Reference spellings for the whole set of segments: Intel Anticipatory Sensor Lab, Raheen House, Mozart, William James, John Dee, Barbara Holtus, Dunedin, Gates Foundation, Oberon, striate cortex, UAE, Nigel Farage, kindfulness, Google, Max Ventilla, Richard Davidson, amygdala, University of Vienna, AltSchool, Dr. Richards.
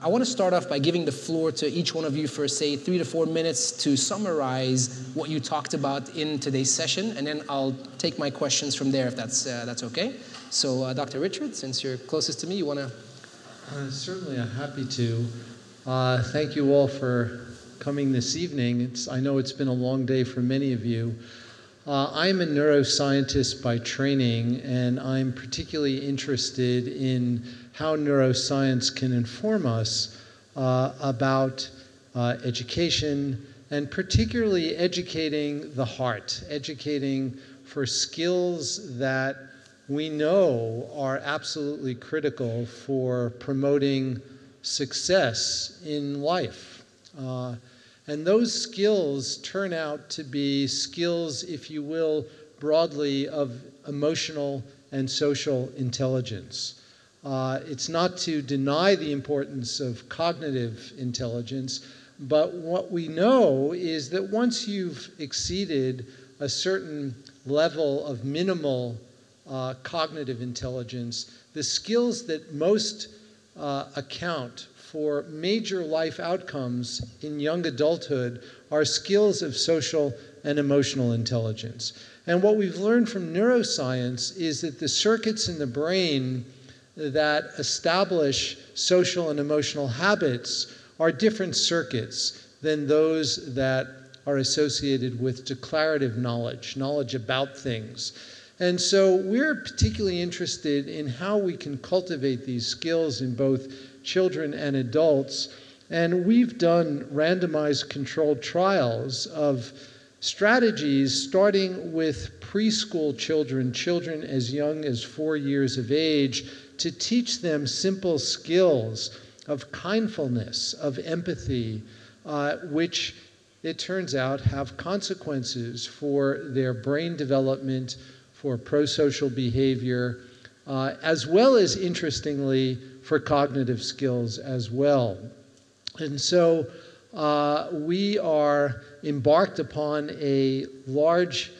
I want to start off by giving the floor to each one of you for, say, 3 to 4 minutes to summarize what you talked about in today's session, and then I'll take my questions from there, if that's okay. So, Dr. Richards, since you're closest to me, you want to? Certainly, I'm happy to. Thank you all for coming this evening. I know it's been a long day for many of you. I'm a neuroscientist by training, and I'm particularly interested in how neuroscience can inform us about education, and particularly educating the heart, educating for skills that we know are absolutely critical for promoting success in life. And those skills turn out to be skills, if you will, broadly of emotional and social intelligence. It's not to deny the importance of cognitive intelligence, but what we know is that once you've exceeded a certain level of minimal cognitive intelligence, the skills that most account for major life outcomes in young adulthood are skills of social and emotional intelligence. And what we've learned from neuroscience is that the circuits in the brain that establish social and emotional habits are different circuits than those that are associated with declarative knowledge, knowledge about things. And so we're particularly interested in how we can cultivate these skills in both children and adults, and we've done randomized controlled trials of strategies starting with preschool children, children as young as 4 years of age, to teach them simple skills of kindness, of empathy, which it turns out have consequences for their brain development, for prosocial behavior, as well as, interestingly, for cognitive skills as well. And so we are embarked upon a large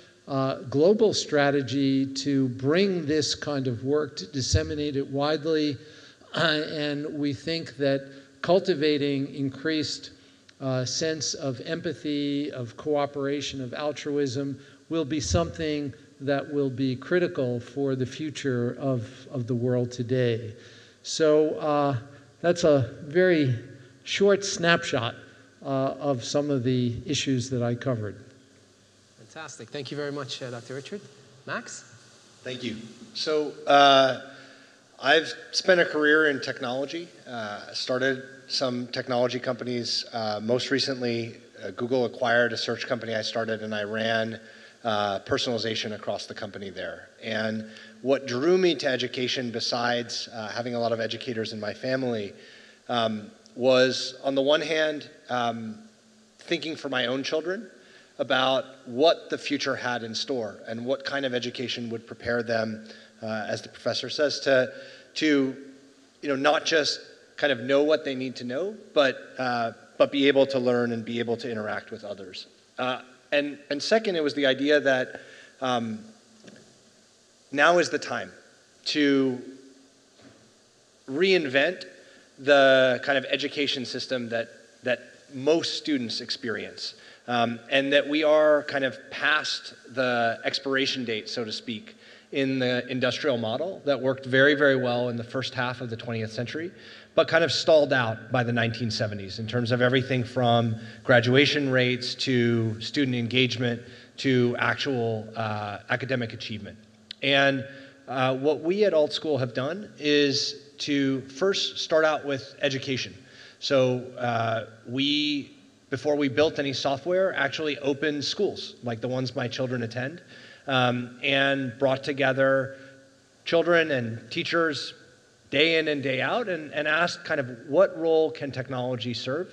global strategy to bring this kind of work, to disseminate it widely, and we think that cultivating increased sense of empathy, of cooperation, of altruism will be something that will be critical for the future of the world today. So that's a very short snapshot of some of the issues that I covered. Fantastic. Thank you very much, Dr. Richard. Max? Thank you. So I've spent a career in technology. Started some technology companies. Most recently, Google acquired a search company I started, and I ran personalization across the company there. And what drew me to education, besides having a lot of educators in my family, was, on the one hand, thinking for my own children about what the future had in store and what kind of education would prepare them, as the professor says, to not just kind of know what they need to know, but be able to learn and be able to interact with others. And second, it was the idea that now is the time to reinvent the kind of education system that most students experience, and that we are kind of past the expiration date, so to speak, in the industrial model that worked very, very well in the first half of the 20th century, but kind of stalled out by the 1970s in terms of everything from graduation rates to student engagement to actual academic achievement. And what we at AltSchool have done is to first start out with education. So we, before we built any software, actually opened schools like the ones my children attend, and brought together children and teachers day in and day out, and asked kind of what role can technology serve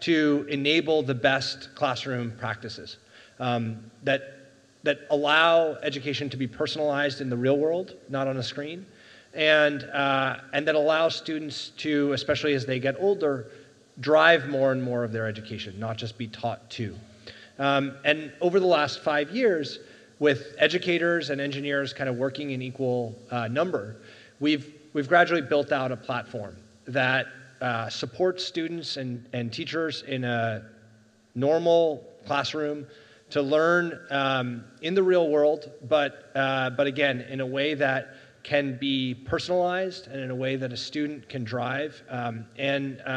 to enable the best classroom practices that allow education to be personalized in the real world, not on a screen, and that allow students to, especially as they get older, drive more and more of their education, not just be taught to. And over the last 5 years, with educators and engineers kind of working in equal number, we've gradually built out a platform that supports students and teachers in a normal classroom to learn in the real world, but again, in a way that can be personalized and in a way that a student can drive, and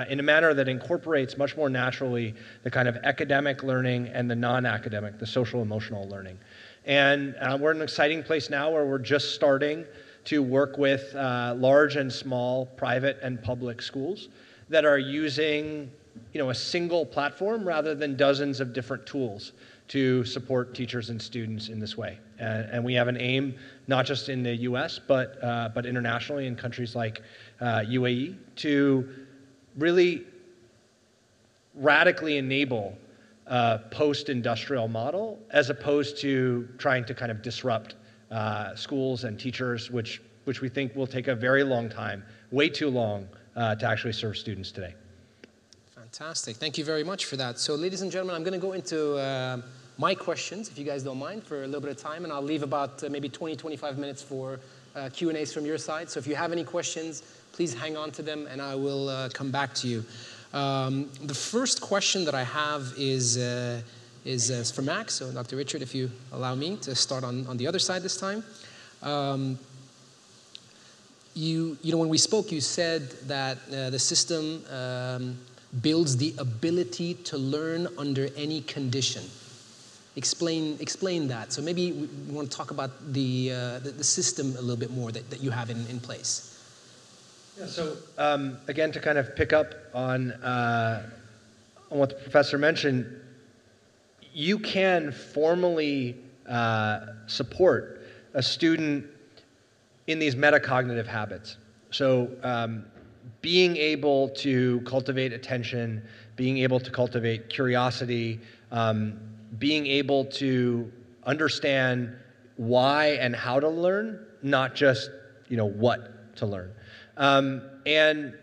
in a manner that incorporates much more naturally the kind of academic learning and the non-academic, the social-emotional learning. And we're in an exciting place now where we're just starting to work with large and small private and public schools that are using a single platform rather than dozens of different tools to support teachers and students in this way. And we have an aim not just in the US, but internationally in countries like UAE to really radically enable a post-industrial model as opposed to trying to kind of disrupt schools and teachers, which we think will take a very long time, way too long, to actually serve students today. Fantastic. Thank you very much for that. So, ladies and gentlemen, I'm going to go into my questions, if you guys don't mind, for a little bit of time, and I'll leave about maybe 20, 25 minutes for Q&As from your side. So if you have any questions, please hang on to them, and I will come back to you. The first question that I have is for Max. So, Dr. Richard, if you allow me to start on the other side this time. You know, when we spoke, you said that the system builds the ability to learn under any condition. Explain that. So maybe we want to talk about the system a little bit more that you have in place. Yeah, so again, to kind of pick up on what the professor mentioned, you can formally support a student in these metacognitive habits. So being able to cultivate attention, being able to cultivate curiosity, being able to understand why and how to learn, not just what to learn. And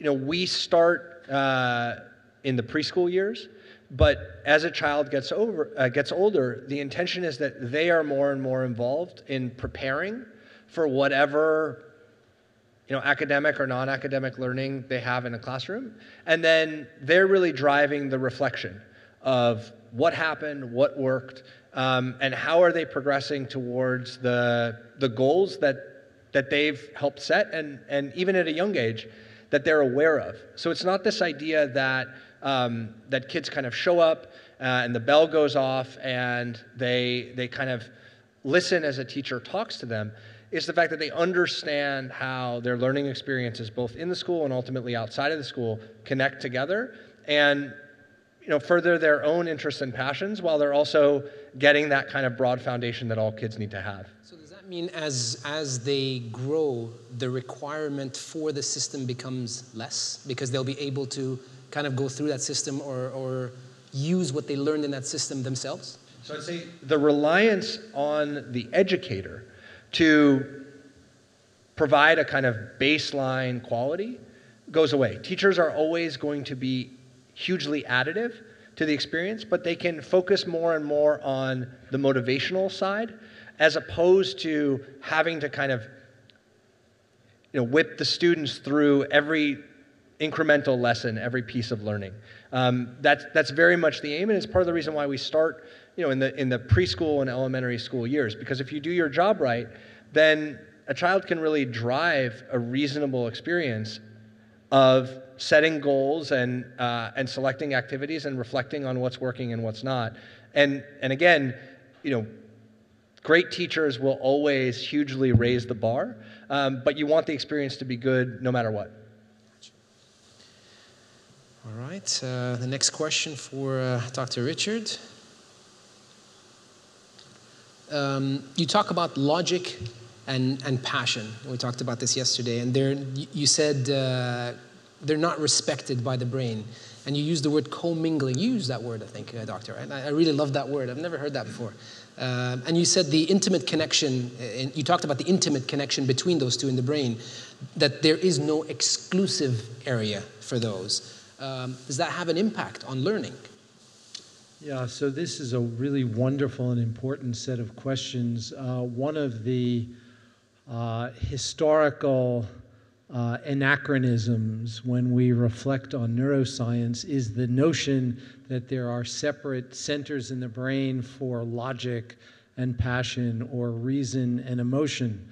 we start in the preschool years, but as a child gets older, the intention is that they are more and more involved in preparing for whatever academic or non-academic learning they have in the classroom. And then they're really driving the reflection of what happened, what worked, and how are they progressing towards the goals that they've helped set, and even at a young age, that they're aware of. So it's not this idea that that kids kind of show up and the bell goes off and they kind of listen as a teacher talks to them. It's the fact that they understand how their learning experiences, both in the school and ultimately outside of the school, connect together and further their own interests and passions while they're also getting that kind of broad foundation that all kids need to have. So does that mean as they grow, the requirement for the system becomes less because they'll be able to kind of go through that system or use what they learned in that system themselves? So I'd say the reliance on the educator to provide a kind of baseline quality goes away. Teachers are always going to be hugely additive to the experience, but they can focus more and more on the motivational side as opposed to having to kind of whip the students through every incremental lesson, every piece of learning. That's very much the aim, and it's part of the reason why we start in the preschool and elementary school years, because if you do your job right, then a child can really drive a reasonable experience of setting goals and selecting activities and reflecting on what's working and what's not. And again, great teachers will always hugely raise the bar, but you want the experience to be good no matter what. All right, the next question for Dr. Richard. You talk about logic and passion. We talked about this yesterday, and you said they're not respected by the brain. And you used the word commingling. You used that word, I think, Doctor, right? I really love that word. I've never heard that before. And you said the intimate connection, and you talked about the intimate connection between those two in the brain, that there is no exclusive area for those. Does that have an impact on learning? Yeah, so this is a really wonderful and important set of questions. One of the historical anachronisms when we reflect on neuroscience is the notion that there are separate centers in the brain for logic and passion, or reason and emotion.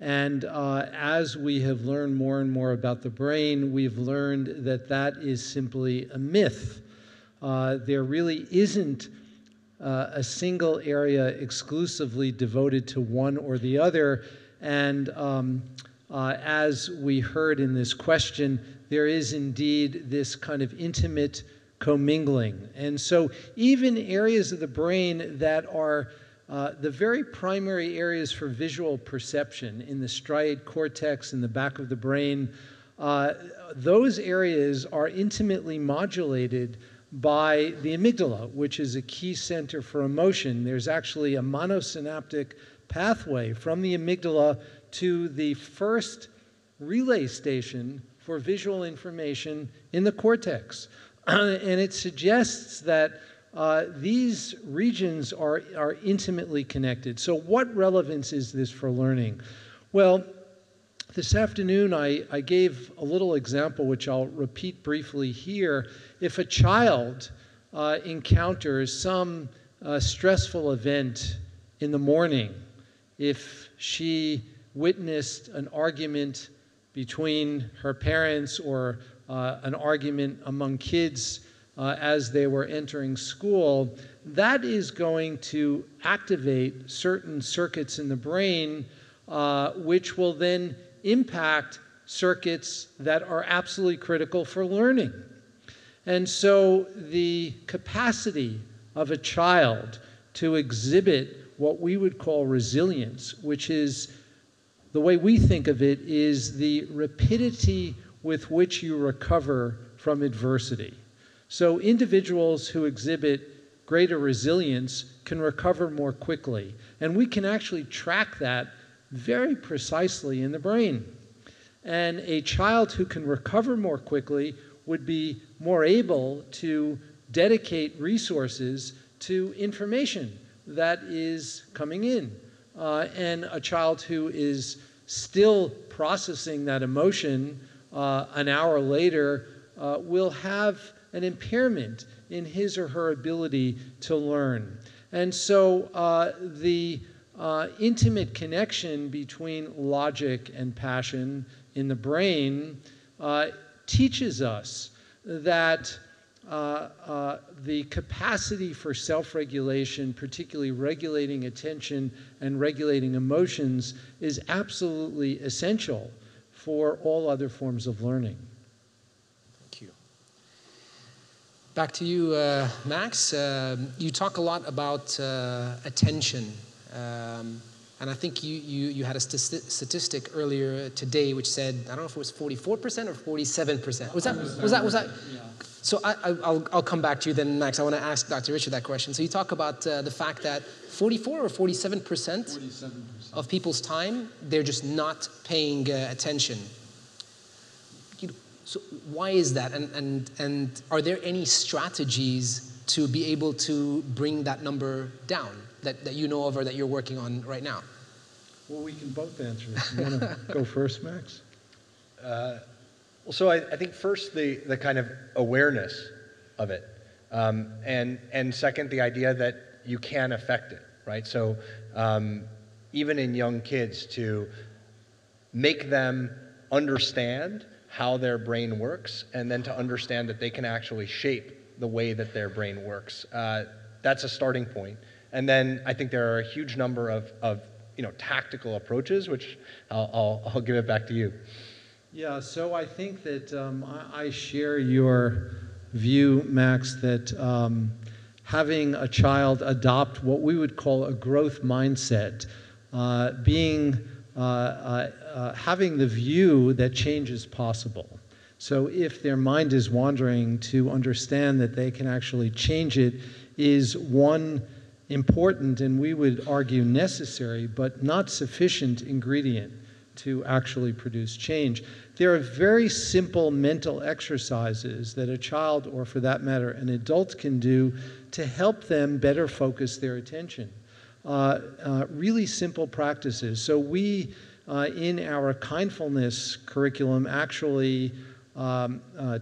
And as we have learned more and more about the brain, we've learned that that is simply a myth. There really isn't a single area exclusively devoted to one or the other. And as we heard in this question, there is indeed this kind of intimate commingling. And so even areas of the brain that are the very primary areas for visual perception in the striate cortex in the back of the brain, those areas are intimately modulated by the amygdala, which is a key center for emotion. There's actually a monosynaptic pathway from the amygdala to the first relay station for visual information in the cortex. And it suggests that these regions are intimately connected. So what relevance is this for learning? Well, this afternoon I gave a little example, which I'll repeat briefly here. If a child encounters some stressful event in the morning, if she witnessed an argument between her parents or an argument among kids as they were entering school, that is going to activate certain circuits in the brain, which will then impact circuits that are absolutely critical for learning. And so the capacity of a child to exhibit what we would call resilience, which is, the way we think of it, is the rapidity with which you recover from adversity. So individuals who exhibit greater resilience can recover more quickly. And we can actually track that very precisely in the brain. And a child who can recover more quickly would be more able to dedicate resources to information that is coming in. And a child who is still processing that emotion an hour later will have an impairment in his or her ability to learn. And so the intimate connection between logic and passion in the brain teaches us that the capacity for self-regulation, particularly regulating attention and regulating emotions, is absolutely essential for all other forms of learning. Back to you, Max. You talk a lot about attention. And I think you had a statistic earlier today which said, I don't know if it was 44% or 47%. Was that? Yeah. So I'll come back to you then, Max. I want to ask Dr. Richard that question. So you talk about the fact that 44 or 47% of people's time, they're just not paying attention. So why is that, and are there any strategies to be able to bring that number down that you know of or that you're working on right now? Well, we can both answer this. You want to go first, Max? Well, so I think first the kind of awareness of it, and second, the idea that you can affect it, right? So even in young kids, to make them understand how their brain works, and then to understand that they can actually shape the way that their brain works. That's a starting point. And then I think there are a huge number of tactical approaches, which I'll give it back to you. Yeah, so I think that I share your view, Max, that having a child adopt what we would call a growth mindset, having the view that change is possible. So if their mind is wandering, to understand that they can actually change it is one important, and we would argue necessary, but not sufficient ingredient to actually produce change. There are very simple mental exercises that a child, or for that matter, an adult, can do to help them better focus their attention. Really simple practices. So we in our kindfulness curriculum actually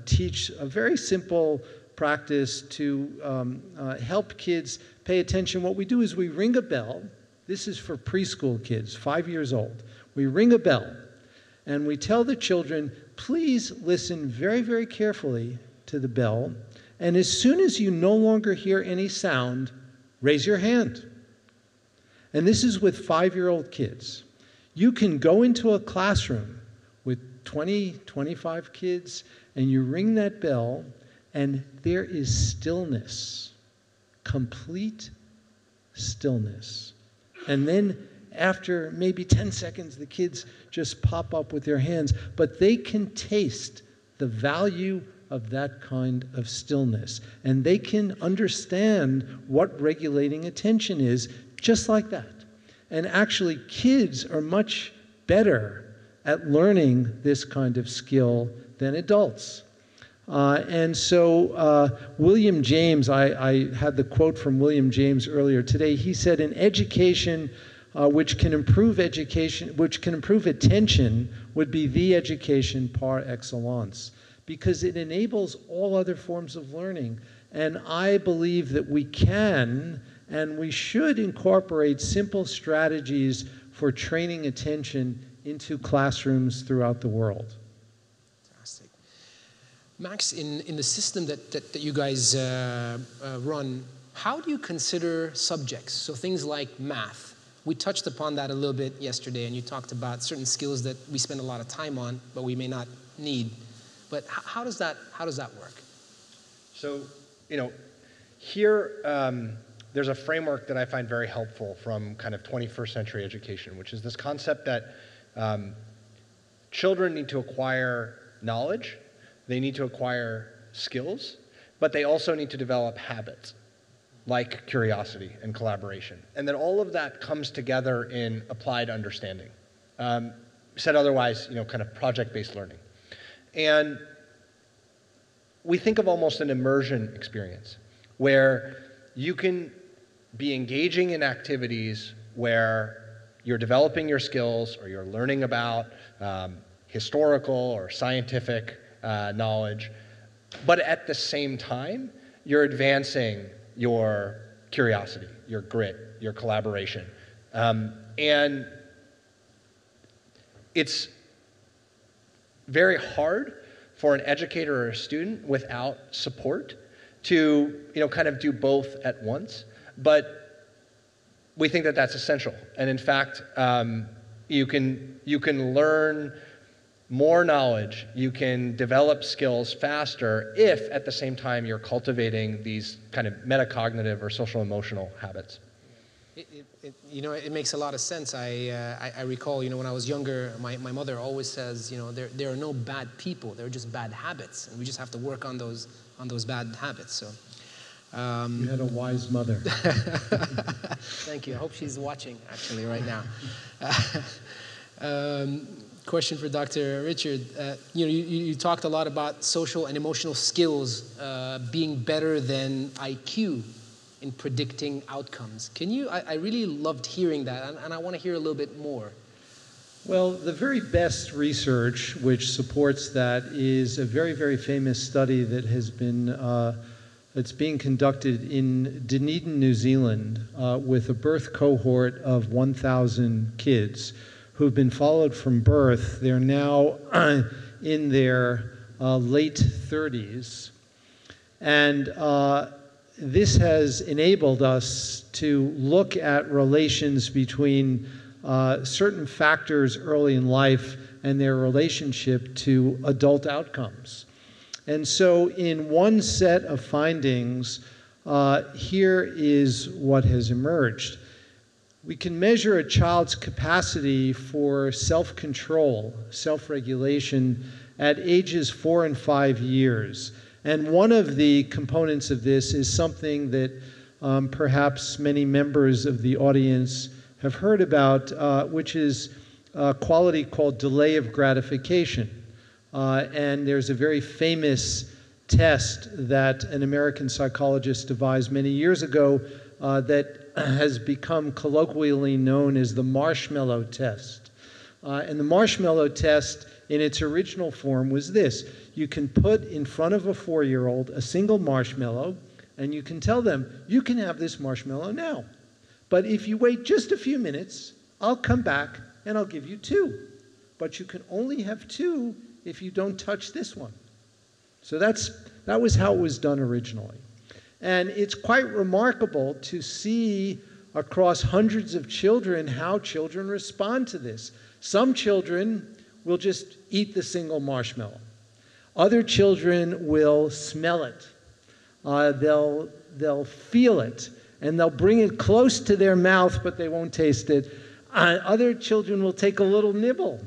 teach a very simple practice to help kids pay attention. What we do is we ring a bell. This is for preschool kids, 5 years old. We ring a bell and we tell the children, please listen very, very carefully to the bell. And as soon as you no longer hear any sound, raise your hand. And this is with 5-year-old kids. You can go into a classroom with 20, 25 kids and you ring that bell and there is stillness, complete stillness. And then after maybe 10 seconds, the kids just pop up with their hands, but they can taste the value of that kind of stillness. And they can understand what regulating attention is just like that. And actually, kids are much better at learning this kind of skill than adults. And so William James, I had the quote from William James earlier today. He said, an education which can improve attention would be the education par excellence, because it enables all other forms of learning. And I believe that we can and we should incorporate simple strategies for training attention into classrooms throughout the world. Max, in the system that you guys run, how do you consider subjects? So things like math. We touched upon that a little bit yesterday, and you talked about certain skills that we spend a lot of time on, but we may not need. But how does that work? So, you know, here there's a framework that I find very helpful from kind of 21st century education, which is this concept that children need to acquire knowledge. They need to acquire skills, but they also need to develop habits like curiosity and collaboration. And then all of that comes together in applied understanding. Said otherwise, you know, kind of project-based learning. And we think of almost an immersion experience where you can be engaging in activities where you're developing your skills or you're learning about historical or scientific knowledge, but at the same time, you're advancing your curiosity, your grit, your collaboration. And it's very hard for an educator or a student without support to, you know, kind of do both at once, but we think that that's essential. And in fact, you can learn more knowledge, you can develop skills faster if at the same time you're cultivating these kind of metacognitive or social emotional habits. You know, it makes a lot of sense. I recall, you know, when I was younger, my mother always says, you know, there are no bad people, there are just bad habits, and we just have to work on those bad habits. So you had a wise mother. Thank you. I hope she's watching actually right now. Question for Dr. Richard. You know, you talked a lot about social and emotional skills being better than IQ in predicting outcomes. Can you? I really loved hearing that, and I want to hear a little bit more. Well, the very best research which supports that is a very, very famous study that has been that's being conducted in Dunedin, New Zealand, with a birth cohort of 1,000 kids who've been followed from birth. They're now in their late 30s. And this has enabled us to look at relations between certain factors early in life and their relationship to adult outcomes. And so in one set of findings, here is what has emerged. We can measure a child's capacity for self-control, self-regulation at ages 4 and 5 years. And one of the components of this is something that perhaps many members of the audience have heard about, which is a quality called delay of gratification. And there's a very famous test that an American psychologist devised many years ago that has become colloquially known as the marshmallow test. And the marshmallow test in its original form was this. You can put in front of a 4-year-old a single marshmallow, and you can tell them, you can have this marshmallow now. But if you wait just a few minutes, I'll come back and I'll give you 2. But you can only have 2 if you don't touch this one. So that was how it was done originally. And it's quite remarkable to see across hundreds of children how children respond to this. Some children will just eat the single marshmallow. Other children will smell it. They'll feel it, and they'll bring it close to their mouth, but they won't taste it. Other children will take a little nibble.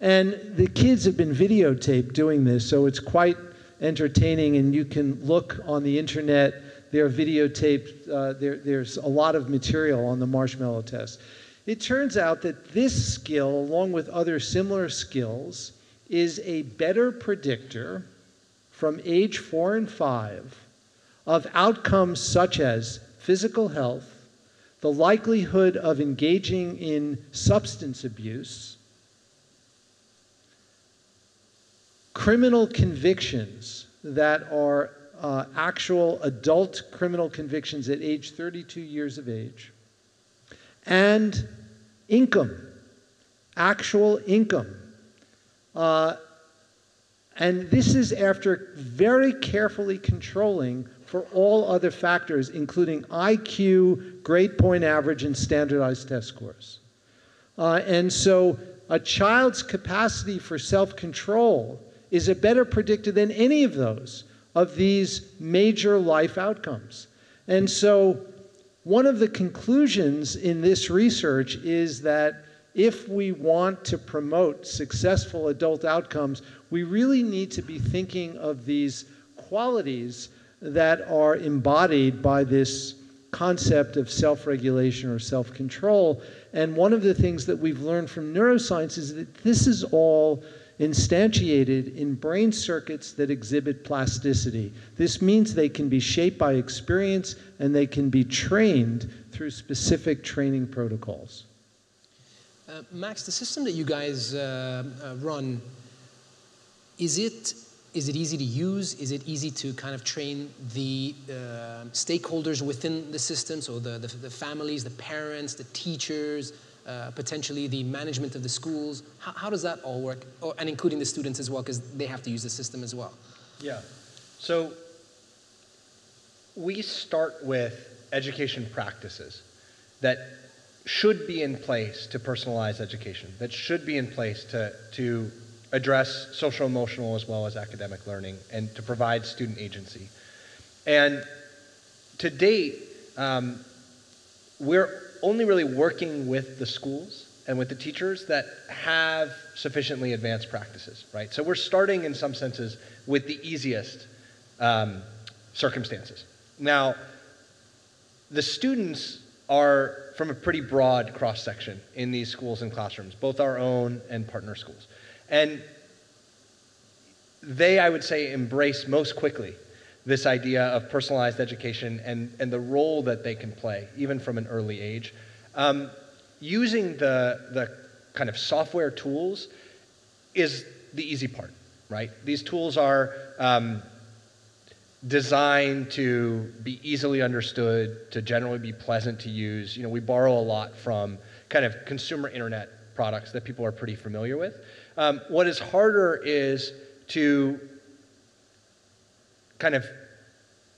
And the kids have been videotaped doing this, so it's quite entertaining, and you can look on the internet. There are videotaped, there's a lot of material on the marshmallow test. It turns out that this skill, along with other similar skills, is a better predictor from age 4 and 5 of outcomes such as physical health, the likelihood of engaging in substance abuse, criminal convictions that are actual adult criminal convictions at age 32 years of age, and income, actual income. And this is after very carefully controlling for all other factors, including IQ, grade point average, and standardized test scores. And so a child's capacity for self-control is a better predictor than any of those, of these major life outcomes. And so one of the conclusions in this research is that if we want to promote successful adult outcomes, we really need to be thinking of these qualities that are embodied by this concept of self-regulation or self-control. And one of the things that we've learned from neuroscience is that this is all instantiated in brain circuits that exhibit plasticity. This means they can be shaped by experience, and they can be trained through specific training protocols. Max, the system that you guys run, is it easy to use? Is it easy to kind of train the stakeholders within the system, so the families, the parents, the teachers, potentially the management of the schools? How does that all work? Oh, and including the students as well, because they have to use the system as well. Yeah. So we start with education practices that should be in place to personalize education, that should be in place to address social, emotional, as well as academic learning, and to provide student agency. And to date, we're only really working with the schools and with the teachers that have sufficiently advanced practices, right? So we're starting, in some senses, with the easiest circumstances. Now, the students are from a pretty broad cross-section in these schools and classrooms, both our own and partner schools. And they, I would say, embrace most quickly this idea of personalized education and the role that they can play, even from an early age. Using the kind of software tools is the easy part, right? These tools are designed to be easily understood, to generally be pleasant to use. You know, we borrow a lot from kind of consumer internet products that people are pretty familiar with. What is harder is to kind of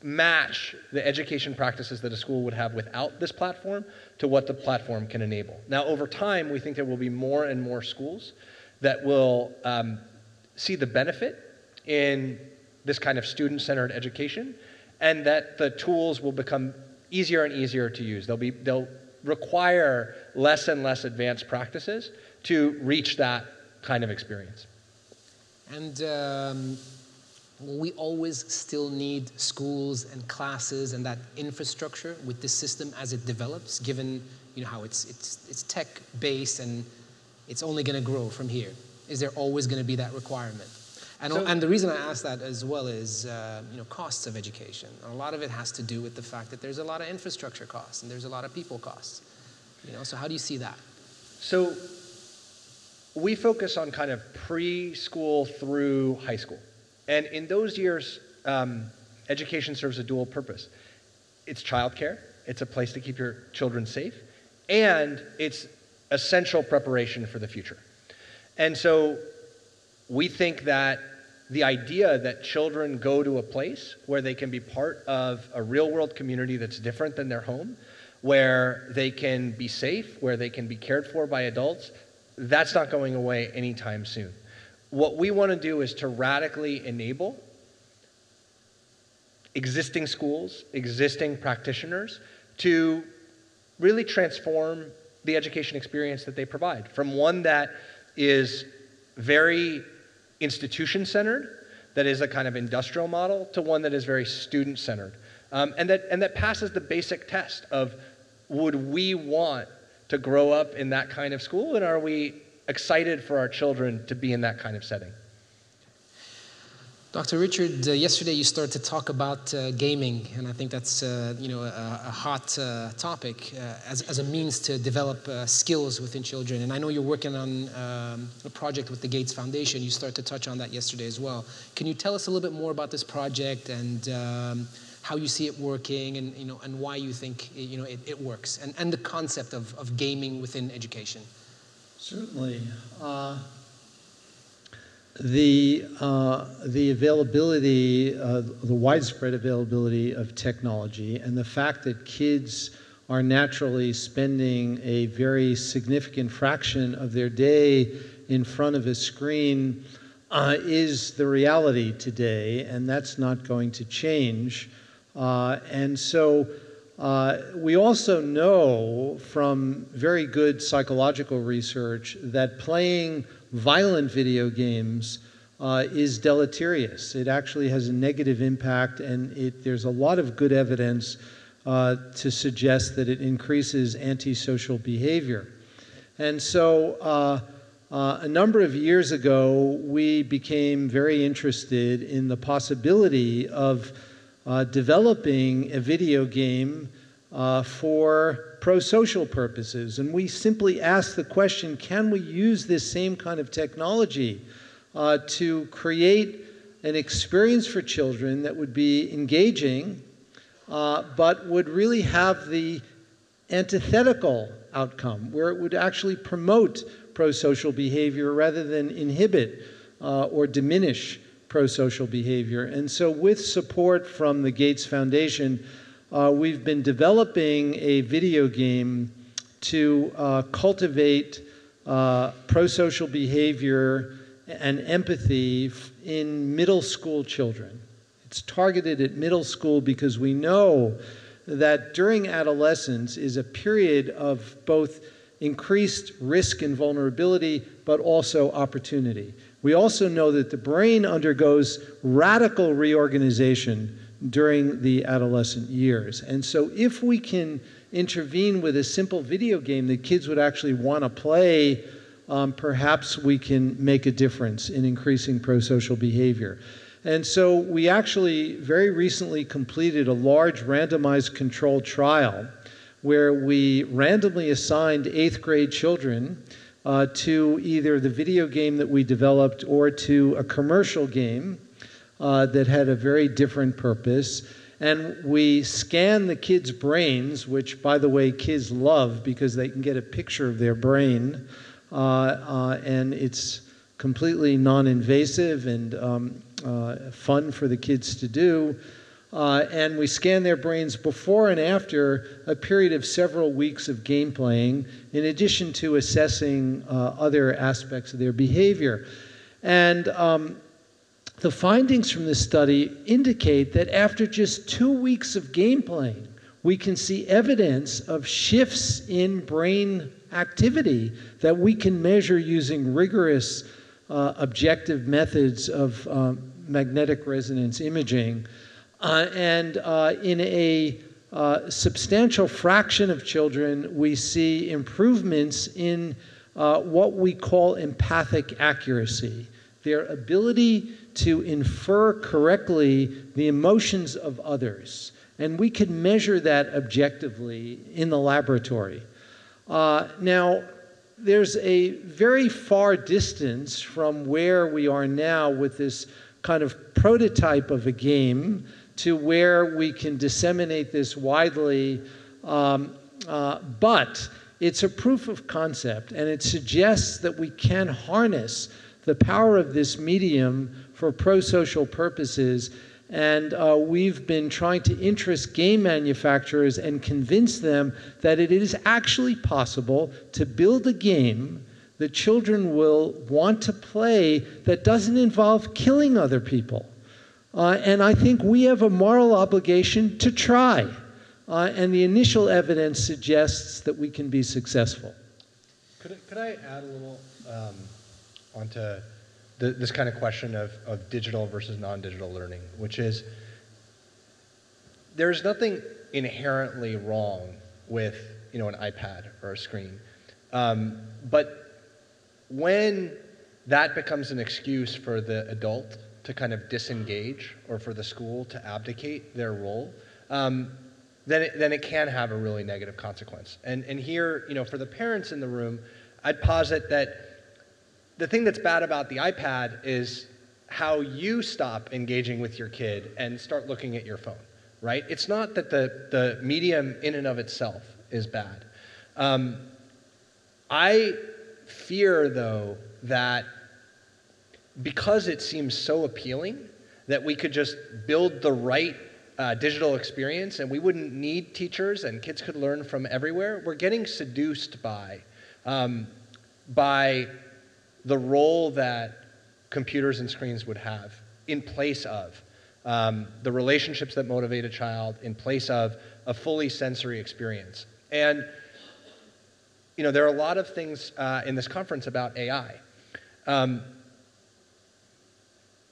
match the education practices that a school would have without this platform to what the platform can enable. Now, over time, we think there will be more and more schools that will see the benefit in this kind of student-centered education, and that the tools will become easier and easier to use. They'll require less and less advanced practices to reach that kind of experience. And we always still need schools and classes and that infrastructure with this system as it develops, given how it's tech-based and it's only going to grow from here. Is there always going to be that requirement? And the reason I ask that as well is costs of education. And a lot of it has to do with the fact that there's a lot of infrastructure costs and there's a lot of people costs. So how do you see that? So we focus on kind of preschool through high school. And in those years, education serves a dual purpose. It's childcare, it's a place to keep your children safe, and it's essential preparation for the future. And so we think that the idea that children go to a place where they can be part of a real-world community that's different than their home, where they can be safe, where they can be cared for by adults, that's not going away anytime soon. What we want to do is to radically enable existing schools, existing practitioners, to really transform the education experience that they provide, from one that is very institution-centered, that is a kind of industrial model, to one that is very student-centered. And that passes the basic test of, would we want to grow up in that kind of school, and are we excited for our children to be in that kind of setting? Dr. Richard, yesterday you started to talk about gaming, and I think that's a hot topic as a means to develop skills within children. And I know you're working on a project with the Gates Foundation. You started to touch on that yesterday as well. Can you tell us a little bit more about this project and how you see it working, and why you think it works, and the concept of gaming within education? Certainly. The availability, the widespread availability of technology, and the fact that kids are naturally spending a very significant fraction of their day in front of a screen is the reality today, and that's not going to change. And so we also know from very good psychological research that playing violent video games is deleterious. It actually has a negative impact, and there's a lot of good evidence to suggest that it increases antisocial behavior. And so a number of years ago, we became very interested in the possibility of developing a video game for pro-social purposes. And we simply asked the question, can we use this same kind of technology to create an experience for children that would be engaging, but would really have the antithetical outcome, where it would actually promote pro-social behavior rather than inhibit or diminish pro-social behavior. And so with support from the Gates Foundation, we've been developing a video game to cultivate pro-social behavior and empathy in middle school children. It's targeted at middle school because we know that during adolescence is a period of both increased risk and vulnerability, but also opportunity. We also know that the brain undergoes radical reorganization during the adolescent years. And so if we can intervene with a simple video game that kids would actually want to play, perhaps we can make a difference in increasing pro-social behavior. And so we actually very recently completed a large randomized controlled trial where we randomly assigned 8th grade children to either the video game that we developed or to a commercial game that had a very different purpose. And we scan the kids' brains, which, by the way, kids love because they can get a picture of their brain. And it's completely non-invasive and fun for the kids to do. And we scan their brains before and after a period of several weeks of game playing, in addition to assessing other aspects of their behavior. And the findings from this study indicate that after just 2 weeks of game playing, we can see evidence of shifts in brain activity that we can measure using rigorous objective methods of magnetic resonance imaging. And in a substantial fraction of children, we see improvements in what we call empathic accuracy, their ability to infer correctly the emotions of others. And we can measure that objectively in the laboratory. Now, there's a very far distance from where we are now with this kind of prototype of a game to where we can disseminate this widely, but it's a proof of concept, and it suggests that we can harness the power of this medium for pro-social purposes. And we've been trying to interest game manufacturers and convince them that it is actually possible to build a game that children will want to play that doesn't involve killing other people. And I think we have a moral obligation to try. And the initial evidence suggests that we can be successful. Could I add a little onto this kind of question of digital versus non-digital learning, which is, there's nothing inherently wrong with, you know, an iPad or a screen, but when that becomes an excuse for the adult to kind of disengage or for the school to abdicate their role, then it can have a really negative consequence. And here, you know, for the parents in the room, I'd posit that the thing that's bad about the iPad is how you stop engaging with your kid and start looking at your phone, right? It's not that the medium in and of itself is bad. I fear, though, that because it seems so appealing that we could just build the right digital experience and we wouldn't need teachers and kids could learn from everywhere, we're getting seduced by the role that computers and screens would have in place of the relationships that motivate a child, in place of a fully sensory experience. And you know, there are a lot of things in this conference about AI.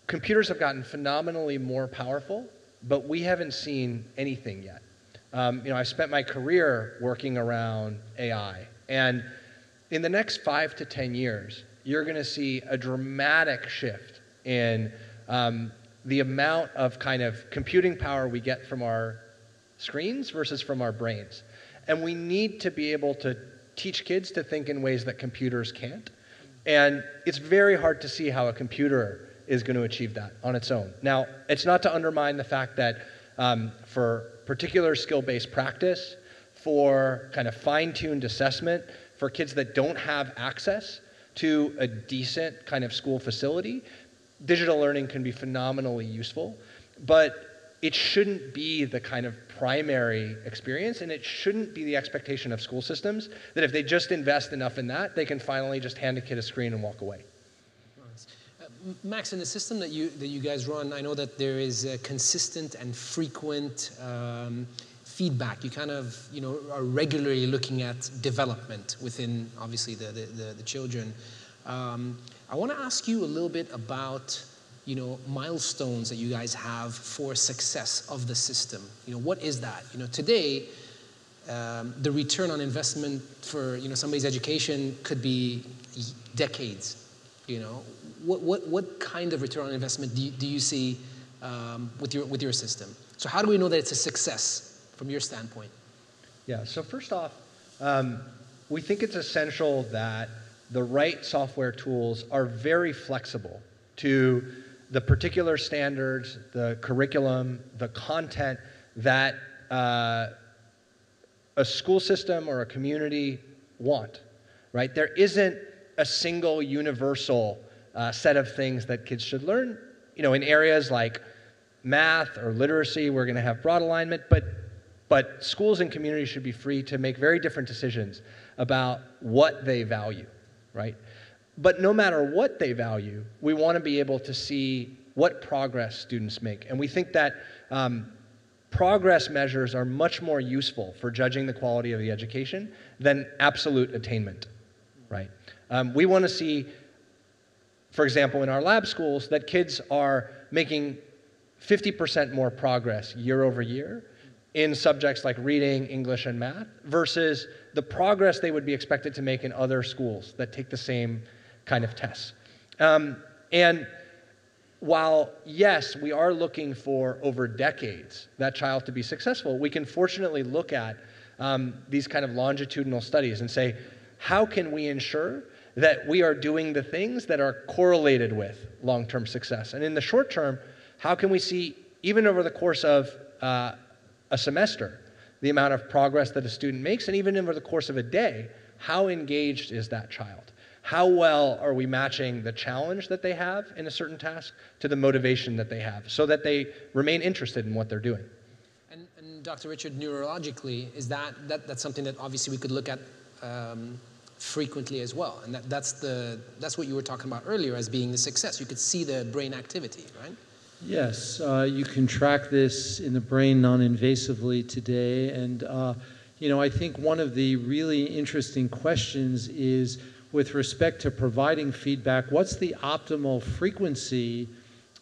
Computers have gotten phenomenally more powerful, but we haven't seen anything yet. You know, I spent my career working around AI, and in the next 5 to 10 years, you're going to see a dramatic shift in the amount of kind of computing power we get from our screens versus from our brains. And we need to be able to teach kids to think in ways that computers can't. And it's very hard to see how a computer is going to achieve that on its own. Now, it's not to undermine the fact that for particular skill-based practice, for kind of fine-tuned assessment, for kids that don't have access to a decent kind of school facility, digital learning can be phenomenally useful, but it shouldn't be the kind of primary experience, and it shouldn't be the expectation of school systems that if they just invest enough in that, they can finally just hand a kid a screen and walk away. Max, in the system that you guys run, I know that there is a consistent and frequent feedback. You kind of, you know, are regularly looking at development within, obviously, the children. I want to ask you a little bit about, you know, milestones that you guys have for success of the system. You know, what is that? You know, today, the return on investment for, you know, somebody's education could be decades. You know, what kind of return on investment do you see with your system? So how do we know that it's a success from your standpoint? Yeah, so first off, we think it's essential that the right software tools are very flexible to the particular standards, the curriculum, the content that a school system or a community want, right? There isn't a single universal set of things that kids should learn. You know, in areas like math or literacy, we're going to have broad alignment, but schools and communities should be free to make very different decisions about what they value, right? But no matter what they value, we want to be able to see what progress students make. And we think that progress measures are much more useful for judging the quality of the education than absolute attainment, right? We want to see, for example, in our lab schools, that kids are making 50% more progress year over year in subjects like reading, English, and math, versus the progress they would be expected to make in other schools that take the same kind of tests. And while, yes, we are looking for, over decades, that child to be successful, we can fortunately look at these kind of longitudinal studies and say, how can we ensure that we are doing the things that are correlated with long-term success? And in the short term, how can we see, even over the course of a semester, the amount of progress that a student makes, and even over the course of a day, how engaged is that child? How well are we matching the challenge that they have in a certain task to the motivation that they have, so that they remain interested in what they're doing? And Dr. Richard, neurologically, is that's something that obviously we could look at frequently as well, and that's what you were talking about earlier as being the success. You could see the brain activity, right? Yes, you can track this in the brain non-invasively today, and you know, I think one of the really interesting questions is, with respect to providing feedback, what's the optimal frequency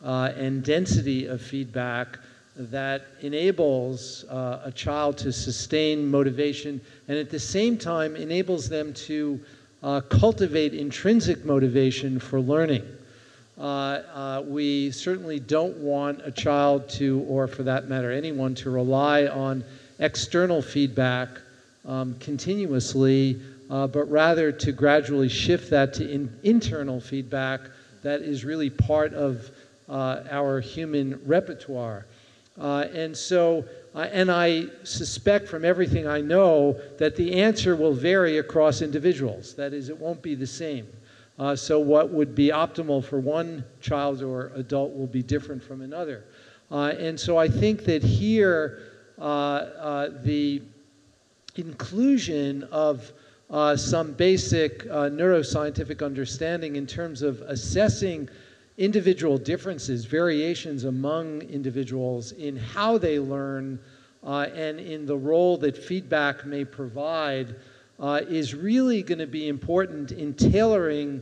and density of feedback that enables a child to sustain motivation, and at the same time enables them to cultivate intrinsic motivation for learning. We certainly don't want a child to, or for that matter anyone, to rely on external feedback continuously, but rather to gradually shift that to internal feedback that is really part of our human repertoire. And I suspect from everything I know that the answer will vary across individuals. That is, it won't be the same. So what would be optimal for one child or adult will be different from another. And so I think that here the inclusion of some basic neuroscientific understanding in terms of assessing individual differences, variations among individuals in how they learn and in the role that feedback may provide is really going to be important in tailoring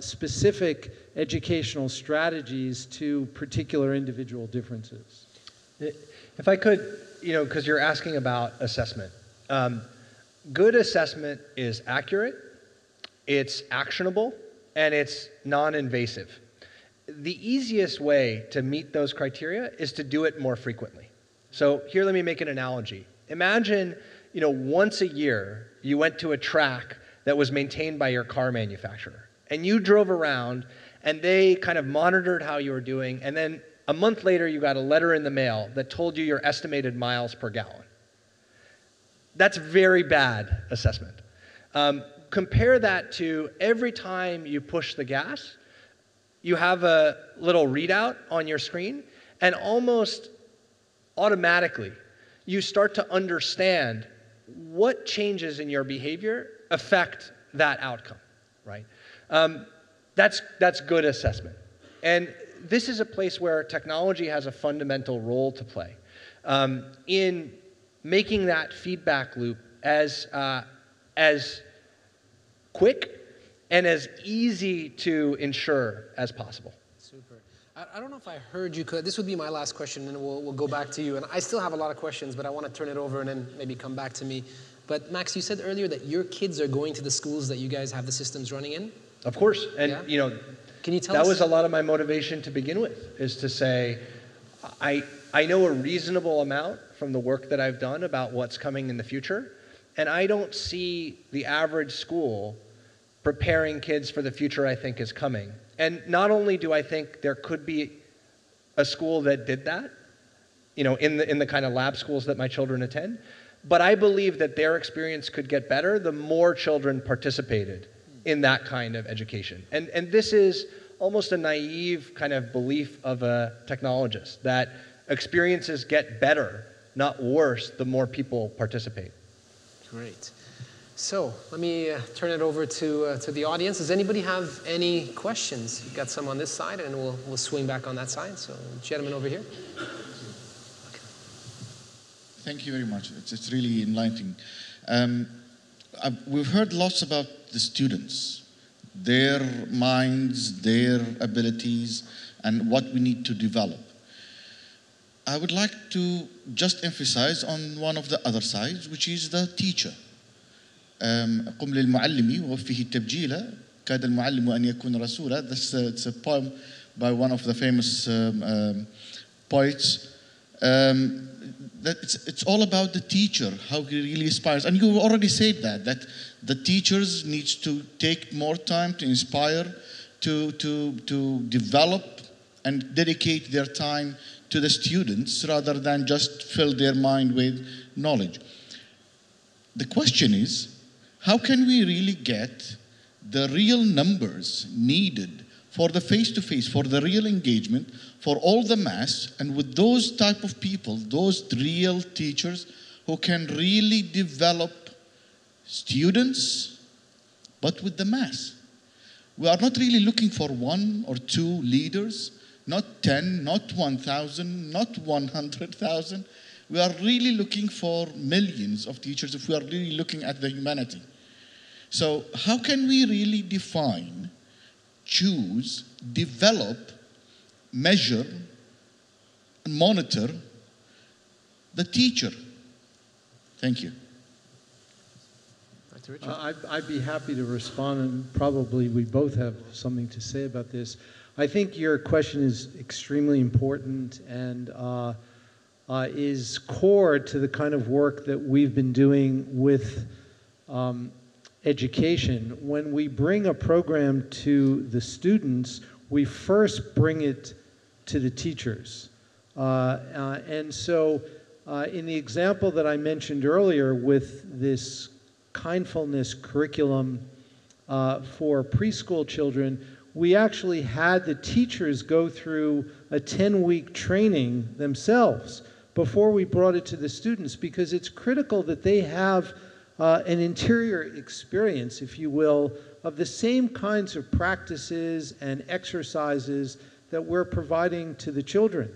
specific educational strategies to particular individual differences. If I could, you know, because you're asking about assessment. Good assessment is accurate, it's actionable, and it's non-invasive. The easiest way to meet those criteria is to do it more frequently. So here, let me make an analogy. Imagine, you know, once a year you went to a track that was maintained by your car manufacturer, and you drove around, and they kind of monitored how you were doing, and then a month later you got a letter in the mail that told you your estimated miles per gallon. That's very bad assessment. Compare that to every time you push the gas, you have a little readout on your screen, and almost automatically you start to understand what changes in your behavior affect that outcome, right? That's good assessment. And this is a place where technology has a fundamental role to play in making that feedback loop as quick and as easy to ensure as possible. Super. I don't know if I heard you. This would be my last question, and we'll go back to you. And I still have a lot of questions, but I want to turn it over and then maybe come back to me. But Max, you said earlier that your kids are going to the schools that you guys have the systems running in? Of course. And yeah, you know, can you tell us? That was a lot of my motivation to begin with, is to say, I know a reasonable amount from the work that I've done about what's coming in the future, and I don't see the average school preparing kids for the future I think is coming. And not only do I think there could be a school that did that, you know, in the kind of lab schools that my children attend, but I believe that their experience could get better the more children participated in that kind of education. And this is almost a naive kind of belief of a technologist, that experiences get better, not worse, the more people participate. Great. So let me turn it over to the audience. Does anybody have any questions? We've got some on this side, and we'll swing back on that side. So, gentlemen over here. Okay. Thank you very much. It's really enlightening. We've heard lots about the students, their minds, their abilities, and what we need to develop. I would like to just emphasize on one of the other sides, which is the teacher. قم للمعلم ووفه التبجيل كاد المعلم أن يكون رسولا. That's a poem by one of the famous poets It's all about the teacher, how he really inspires. And you already said that the teachers need to take more time to inspire, to develop and dedicate their time to the students rather than just fill their mind with knowledge. The question is, how can we really get the real numbers needed for the face-to-face, for the real engagement, for all the mass, and with those type of people, those real teachers who can really develop students, but with the mass. We are not really looking for one or two leaders, not 10, not 1,000, not 100,000. We are really looking for millions of teachers if we are really looking at the humanity. So how can we really define, choose, develop, measure, and monitor the teacher? Thank you. Dr. Richards. I'd be happy to respond, and probably we both have something to say about this. I think your question is extremely important and is core to the kind of work that we've been doing with education. When we bring a program to the students, we first bring it to the teachers. In the example that I mentioned earlier with this kindfulness curriculum for preschool children, we actually had the teachers go through a 10-week training themselves before we brought it to the students, because it's critical that they have an interior experience, if you will, of the same kinds of practices and exercises that we're providing to the children.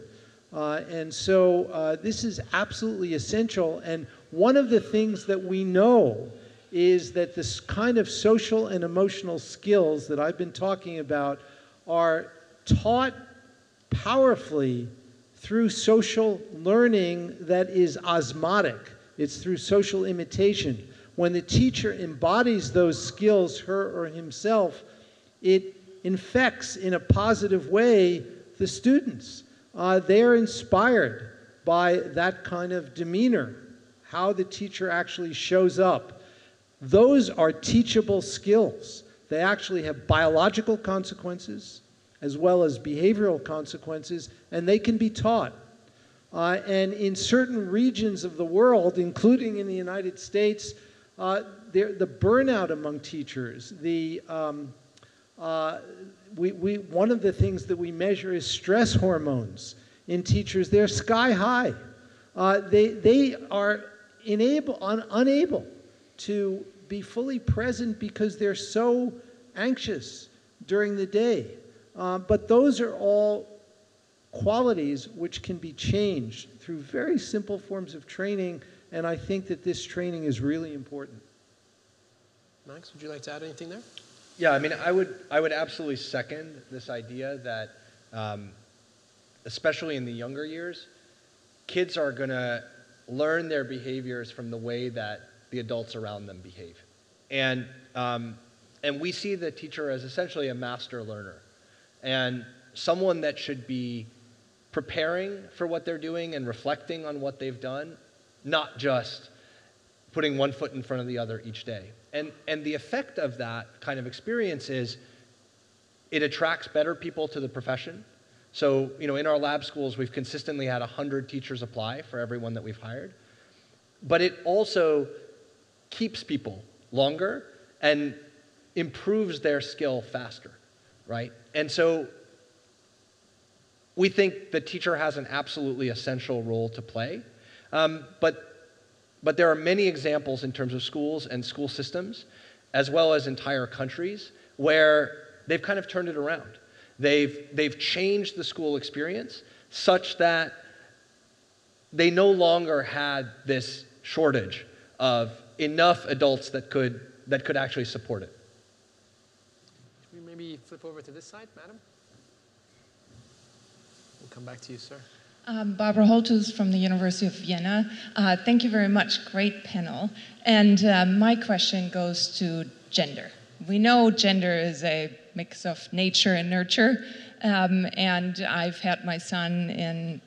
This is absolutely essential. And one of the things that we know is that this kind of social and emotional skills that I've been talking about are taught powerfully through social learning that is osmotic. It's through social imitation. When the teacher embodies those skills, her or himself, it infects in a positive way the students. They are inspired by that kind of demeanor, how the teacher actually shows up. Those are teachable skills. They actually have biological consequences as well as behavioral consequences, and they can be taught. And in certain regions of the world, including in the United States, the burnout among teachers, one of the things that we measure is stress hormones in teachers. They're sky high. They are unable to be fully present because they're so anxious during the day. But those are all qualities which can be changed through very simple forms of training, and I think that this training is really important. Max, would you like to add anything there? Yeah, I mean, I would absolutely second this idea that, especially in the younger years, kids are going to learn their behaviors from the way that the adults around them behave. And we see the teacher as essentially a master learner, and someone that should be preparing for what they're doing and reflecting on what they've done, not just putting one foot in front of the other each day. And the effect of that kind of experience is it attracts better people to the profession. So, you know, in our lab schools, we've consistently had 100 teachers apply for everyone that we've hired. But it also keeps people longer and improves their skill faster, right? And so we think the teacher has an absolutely essential role to play. But there are many examples in terms of schools and school systems, as well as entire countries, where they've kind of turned it around. They've changed the school experience such that they no longer had this shortage of enough adults that could actually support it. Can we maybe flip over to this side, madam? We'll come back to you, sir. Barbara Holtus from the University of Vienna. Thank you very much. Great panel. And my question goes to gender. We know gender is a mix of nature and nurture. And I've had my son in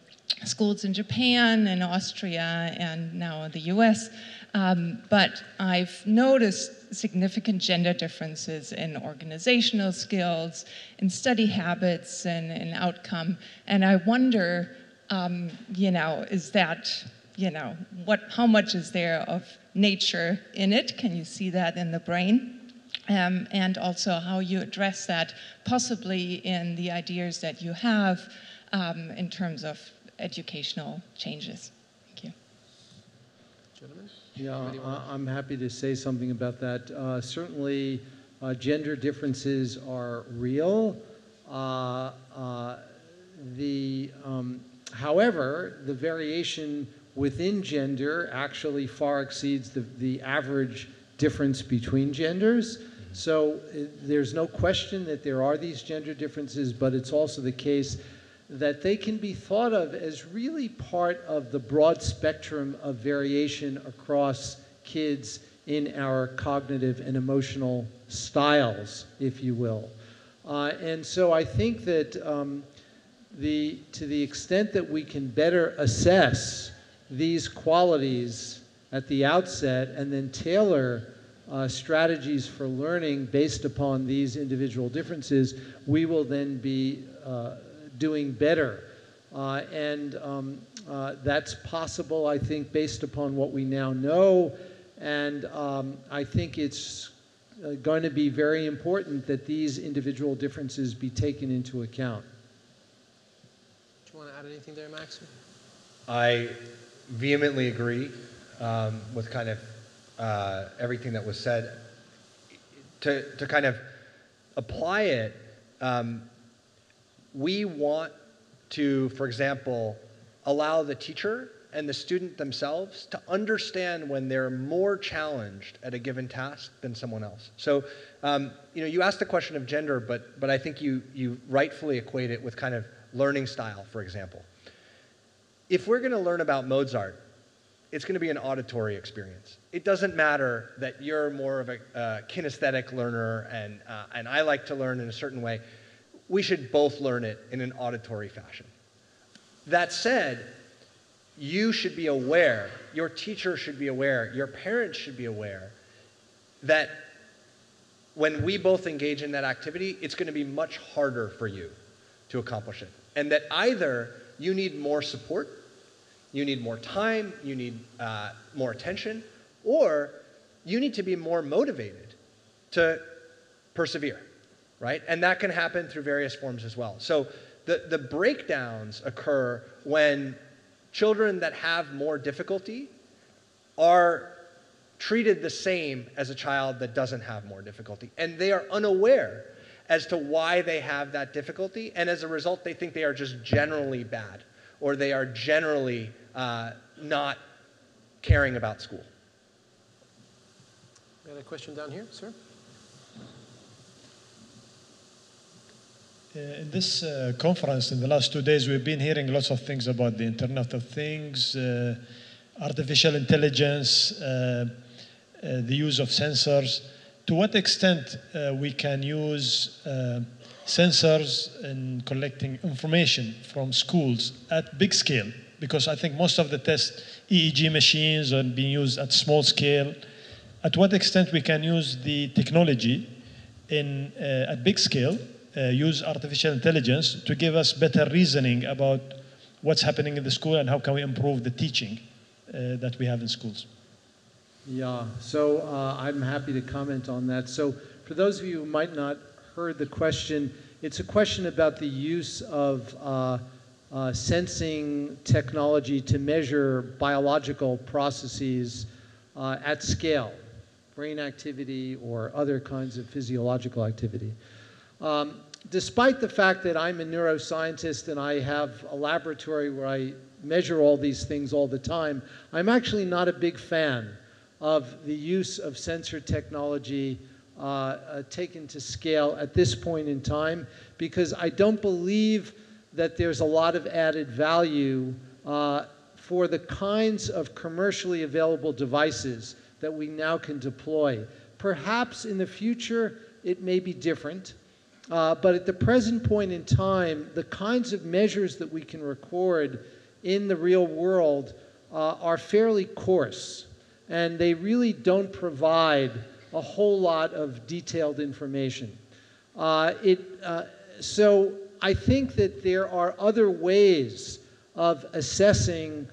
schools in Japan and Austria and now the US, but I've noticed significant gender differences in organizational skills, in study habits, and in outcome. And I wonder, is that, how much is there of nature in it? Can you see that in the brain? And also how you address that, possibly in the ideas that you have in terms of educational changes. Thank you. Gentlemen? Yeah, I'm happy to say something about that. Certainly, gender differences are real. However, the variation within gender actually far exceeds the average difference between genders. So there's no question that there are these gender differences, but it's also the case that they can be thought of as really part of the broad spectrum of variation across kids in our cognitive and emotional styles, if you will. And so I think that to the extent that we can better assess these qualities at the outset and then tailor strategies for learning based upon these individual differences, we will then be doing better. That's possible, I think, based upon what we now know. And I think it's going to be very important that these individual differences be taken into account. Do you want to add anything there, Max? I vehemently agree with kind of everything that was said. To kind of apply it, we want to, for example, allow the teacher and the student themselves to understand when they're more challenged at a given task than someone else. So, you asked the question of gender, but I think you rightfully equate it with kind of learning style, for example. If we're going to learn about Mozart, it's going to be an auditory experience. It doesn't matter that you're more of a kinesthetic learner and I like to learn in a certain way. We should both learn it in an auditory fashion. That said, you should be aware, your teacher should be aware, your parents should be aware that when we both engage in that activity, it's going to be much harder for you to accomplish it. And that either you need more support, you need more time, you need more attention, or you need to be more motivated to persevere. Right? And that can happen through various forms as well. So the breakdowns occur when children that have more difficulty are treated the same as a child that doesn't have more difficulty. And they are unaware as to why they have that difficulty. And as a result, they think they are just generally bad, or they are generally not caring about school. We had a question down here, sir. In this conference, in the last 2 days, we've been hearing lots of things about the Internet of Things, artificial intelligence, the use of sensors. To what extent we can use sensors in collecting information from schools at big scale? Because I think most of the test EEG machines are being used at small scale. At what extent we can use the technology in, at big scale? Use artificial intelligence to give us better reasoning about what's happening in the school and how can we improve the teaching that we have in schools. Yeah, so I'm happy to comment on that. So for those of you who might not heard the question, it's a question about the use of sensing technology to measure biological processes at scale, brain activity or other kinds of physiological activity. Despite the fact that I'm a neuroscientist and I have a laboratory where I measure all these things all the time, I'm actually not a big fan of the use of sensor technology taken to scale at this point in time, because I don't believe that there's a lot of added value for the kinds of commercially available devices that we now can deploy. Perhaps in the future it may be different. But at the present point in time, the kinds of measures that we can record in the real world are fairly coarse, and they really don't provide a whole lot of detailed information. So I think that there are other ways of assessing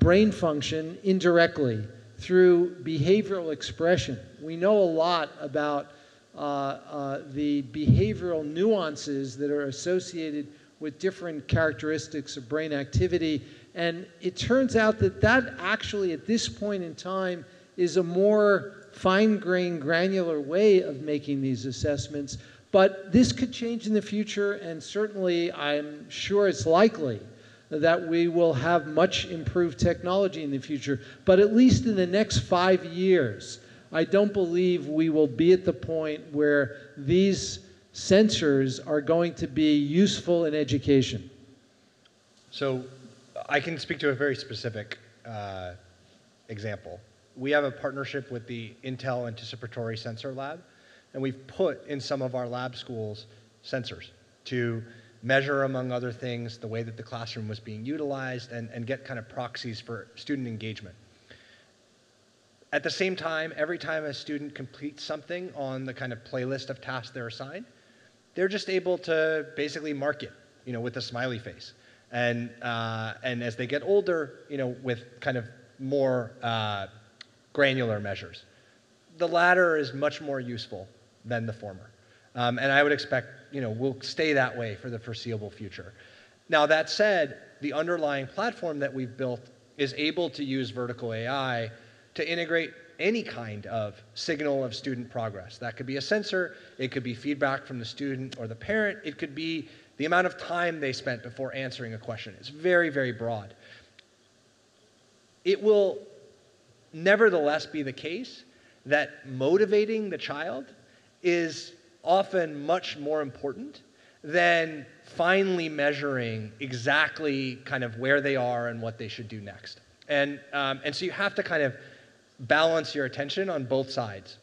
brain function indirectly through behavioral expression. We know a lot about the behavioral nuances that are associated with different characteristics of brain activity, and it turns out that that actually at this point in time is a more fine-grained, granular way of making these assessments. But this could change in the future, and certainly I'm sure it's likely that we will have much improved technology in the future. But at least in the next 5 years, I don't believe we will be at the point where these sensors are going to be useful in education. So I can speak to a very specific example. We have a partnership with the Intel Anticipatory Sensor Lab, and we've put in some of our lab schools sensors to measure, among other things, the way that the classroom was being utilized and get kind of proxies for student engagement. At the same time, every time a student completes something on the kind of playlist of tasks they're assigned, they're just able to basically mark it, you know, with a smiley face. And as they get older, you know, with kind of more granular measures. The latter is much more useful than the former. And I would expect, you know, we'll stay that way for the foreseeable future. Now, that said, the underlying platform that we've built is able to use vertical AI to integrate any kind of signal of student progress. That could be a sensor, it could be feedback from the student or the parent, it could be the amount of time they spent before answering a question. It's very, very broad. It will nevertheless be the case that motivating the child is often much more important than finally measuring exactly kind of where they are and what they should do next. And so you have to kind of balance your attention on both sides.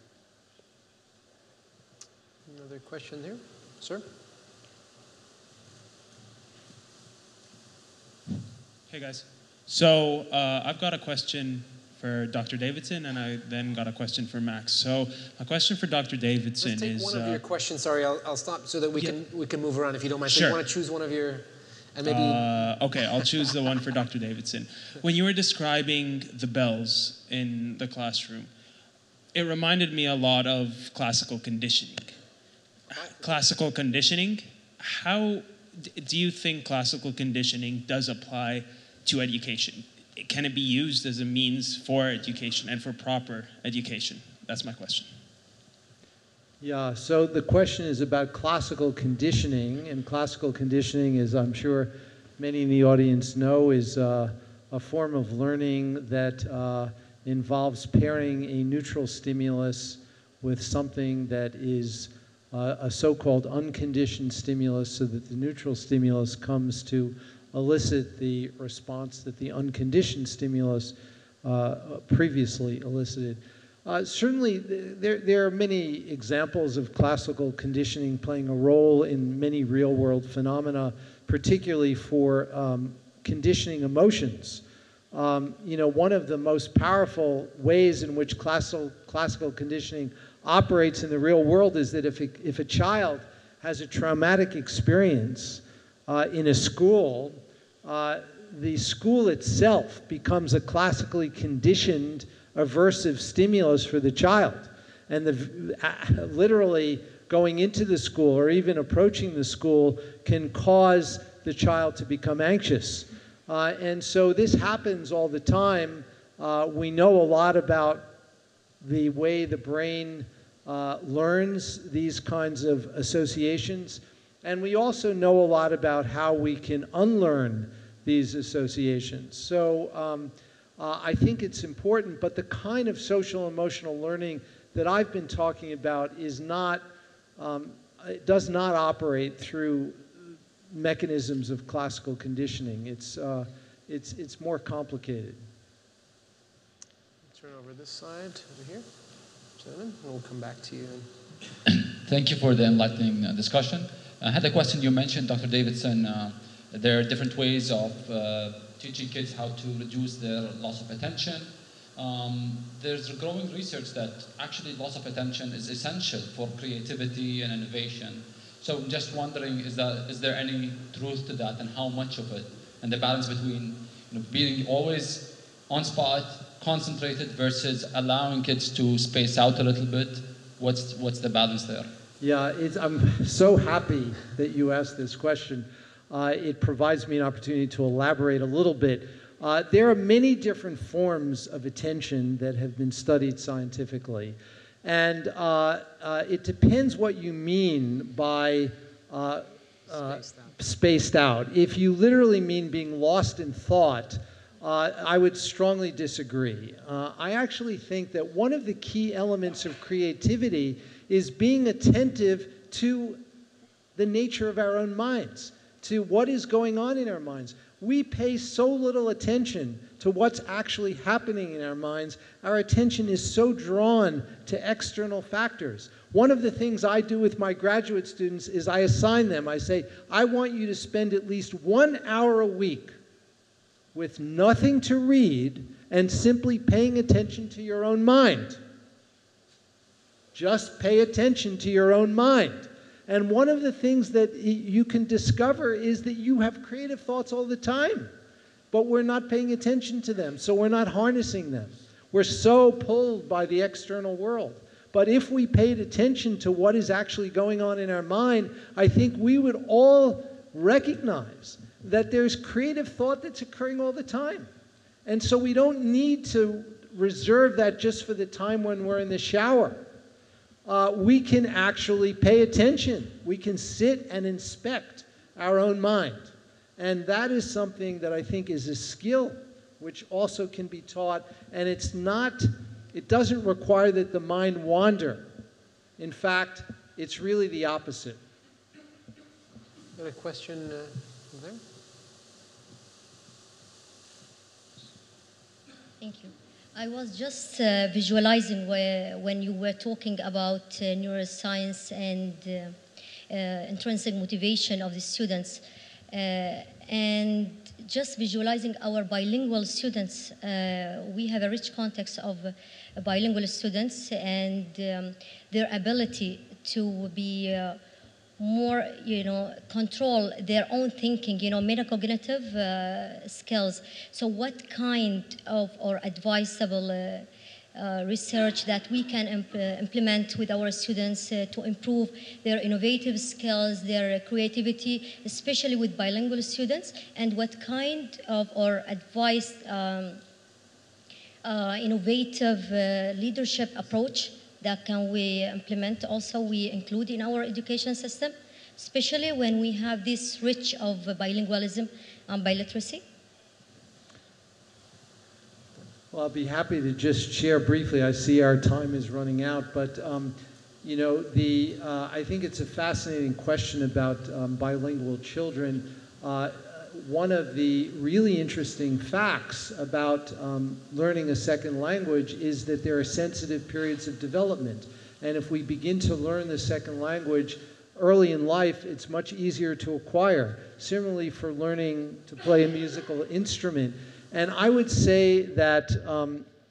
Another question there, sir? Hey guys. So I've got a question for Dr. Davidson, and I then got a question for Max. So my question for Dr. Davidson is... Let's take one of your questions. Sorry, I'll stop so that we can move around if you don't mind. So sure. You want to choose one of your... And maybe okay, I'll choose the one for Dr. Davidson. When you were describing the bells in the classroom, it reminded me a lot of classical conditioning. Classical conditioning, how do you think classical conditioning does apply to education? Can it be used as a means for education and for proper education? That's my question. Yeah, so the question is about classical conditioning, and classical conditioning, as I'm sure many in the audience know, is a form of learning that involves pairing a neutral stimulus with something that is a so-called unconditioned stimulus, so that the neutral stimulus comes to elicit the response that the unconditioned stimulus previously elicited. Certainly, there are many examples of classical conditioning playing a role in many real-world phenomena, particularly for conditioning emotions. You know, one of the most powerful ways in which classical conditioning operates in the real world is that if a child has a traumatic experience in a school, the school itself becomes a classically conditioned aversive stimulus for the child. And literally going into the school or even approaching the school can cause the child to become anxious. And so this happens all the time. We know a lot about the way the brain learns these kinds of associations. And we also know a lot about how we can unlearn these associations. So I think it's important, but the kind of social emotional learning that I've been talking about is not, it does not operate through mechanisms of classical conditioning. It's more complicated. Turn over this side, over here, gentlemen, and we'll come back to you. Thank you for the enlightening discussion. I had a question. You mentioned, Dr. Davidson, There are different ways of teaching kids how to reduce their loss of attention. There's growing research that actually loss of attention is essential for creativity and innovation. So I'm just wondering, is there any truth to that, and how much of it? And the balance between being always on spot, concentrated, versus allowing kids to space out a little bit. What's the balance there? Yeah, I'm so happy that you asked this question. It provides me an opportunity to elaborate a little bit. There are many different forms of attention that have been studied scientifically. And it depends what you mean by spaced out. If you literally mean being lost in thought, I would strongly disagree. I actually think that one of the key elements of creativity is being attentive to the nature of our own minds, to what is going on in our minds. We pay so little attention to what's actually happening in our minds. Our attention is so drawn to external factors. One of the things I do with my graduate students is I assign them. I say, I want you to spend at least 1 hour a week with nothing to read and simply paying attention to your own mind. Just pay attention to your own mind. And one of the things that you can discover is that you have creative thoughts all the time, but we're not paying attention to them, so we're not harnessing them. We're so pulled by the external world. But if we paid attention to what is actually going on in our mind, I think we would all recognize that there's creative thought that's occurring all the time. And so we don't need to reserve that just for the time when we're in the shower. We can actually pay attention. We can sit and inspect our own mind. And that is something that I think is a skill which also can be taught. And it's not, it doesn't require that the mind wander. In fact, it's really the opposite. Another question there? Thank you. I was just visualizing when you were talking about neuroscience and intrinsic motivation of the students, and just visualizing our bilingual students. We have a rich context of bilingual students and their ability to be more, control their own thinking, metacognitive skills. So what kind of or advisable research that we can implement with our students to improve their innovative skills, their creativity, especially with bilingual students, and what kind of or advice innovative leadership approach that can we implement also we include in our education system, especially when we have this rich of bilingualism and biliteracy? Well, I'll be happy to just share briefly. I see our time is running out, but I think it's a fascinating question about bilingual children. One of the really interesting facts about learning a second language is that there are sensitive periods of development. And if we begin to learn the second language early in life, it's much easier to acquire. Similarly, for learning to play a musical instrument. And I would say that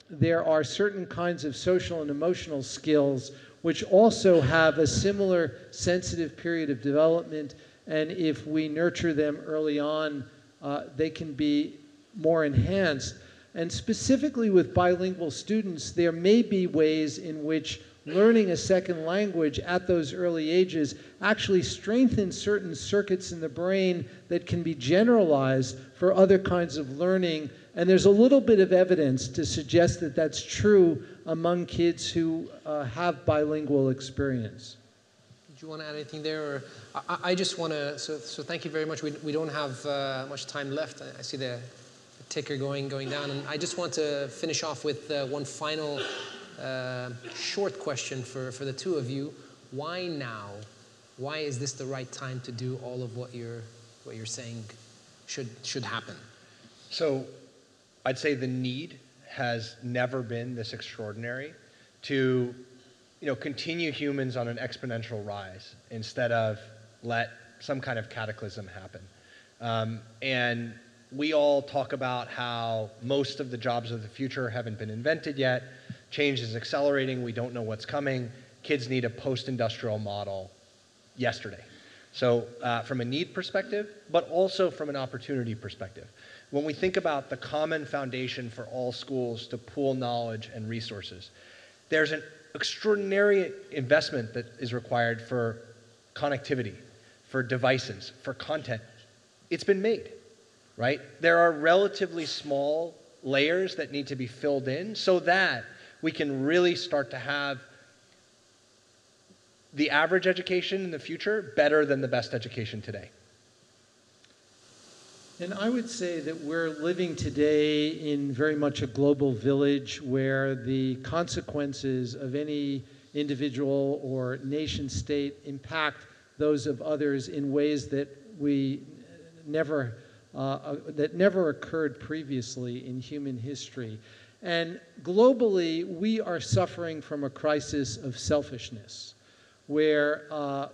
there are certain kinds of social and emotional skills which also have a similar sensitive period of development. And if we nurture them early on, they can be more enhanced. And specifically with bilingual students, there may be ways in which learning a second language at those early ages actually strengthens certain circuits in the brain that can be generalized for other kinds of learning. And there's a little bit of evidence to suggest that that's true among kids who have bilingual experience. Do you want to add anything there? Or I just want to, so thank you very much. We don't have much time left. I see the ticker going down. And I just want to finish off with one final short question for the two of you. Why now? Why is this the right time to do all of what you're saying should happen? So I'd say the need has never been this extraordinary to continue humans on an exponential rise instead of let some kind of cataclysm happen. And we all talk about how most of the jobs of the future haven't been invented yet. Change is accelerating. We don't know what's coming. Kids need a post-industrial model yesterday. So from a need perspective, but also from an opportunity perspective. When we think about the common foundation for all schools to pool knowledge and resources, there's an extraordinary investment that is required for connectivity, for devices, for content. It's been made, right? There are relatively small layers that need to be filled in so that we can really start to have the average education in the future better than the best education today. And I would say that we're living today in very much a global village where the consequences of any individual or nation state impact those of others in ways that we never, that never occurred previously in human history. And globally, we are suffering from a crisis of selfishness, where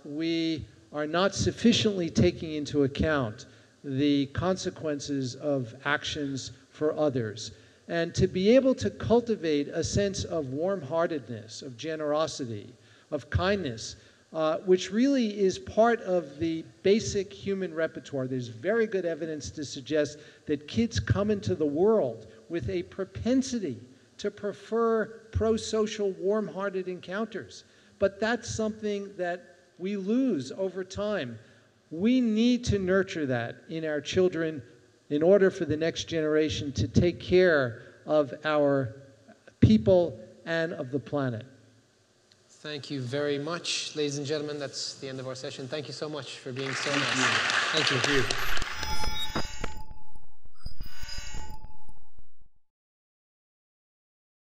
we are not sufficiently taking into account the consequences of actions for others. And to be able to cultivate a sense of warm-heartedness, of generosity, of kindness, which really is part of the basic human repertoire. There's very good evidence to suggest that kids come into the world with a propensity to prefer pro-social, warm-hearted encounters. But that's something that we lose over time. We need to nurture that in our children in order for the next generation to take care of our people and of the planet. Thank you very much, ladies and gentlemen. That's the end of our session. Thank you so much for being so nice. Thank you. Thank you.